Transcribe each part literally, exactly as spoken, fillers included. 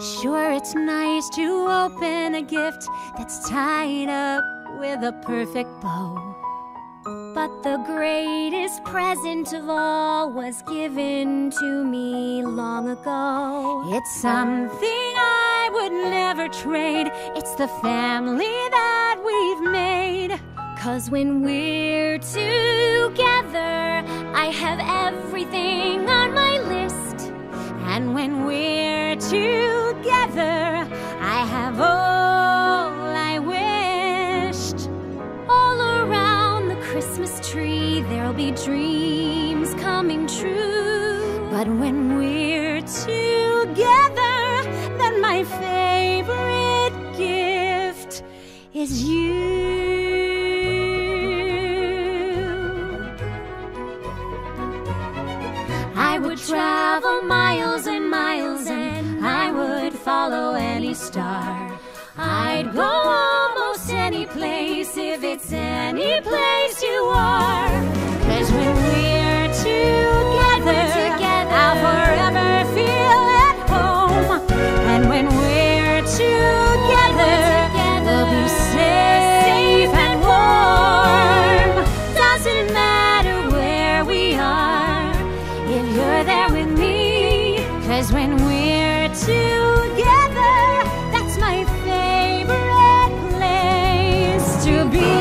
Sure, it's nice to open a gift that's tied up with a perfect bow, but the greatest present of all was given to me long ago. It's something I would never trade. It's the family that we've made. 'Cause when we're together, I have everything on my list. And when we're together, I have all I wished. All around the Christmas tree, there'll be dreams coming true. But when we're together, then my favorite gift is you. I would travel miles and miles, and I would follow any star. I'd go almost any place if it's any place you are. 'Cause when we're together, I'll forever feel at home. And when we're together, we'll be safe and warm. Doesn't matter where we are, you're there with me. 'Cause when we're together, that's my favorite place to be.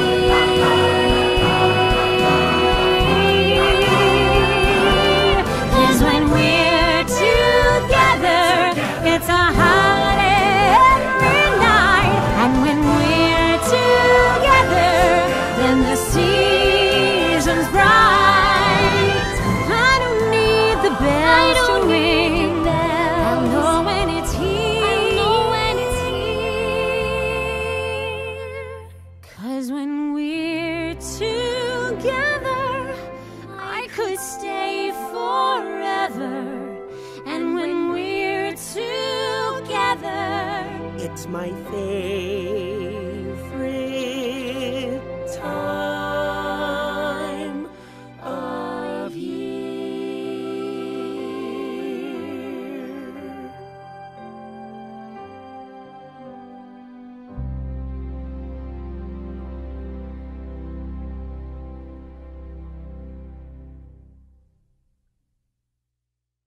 Cause when we're together, it's a holiday every night. And when we're together, then the season's bright. I don't need the bells. I'll know when it's here. I know when it's here. 'Cause when we're together, I could stay forever. And when we're together, it's my fate.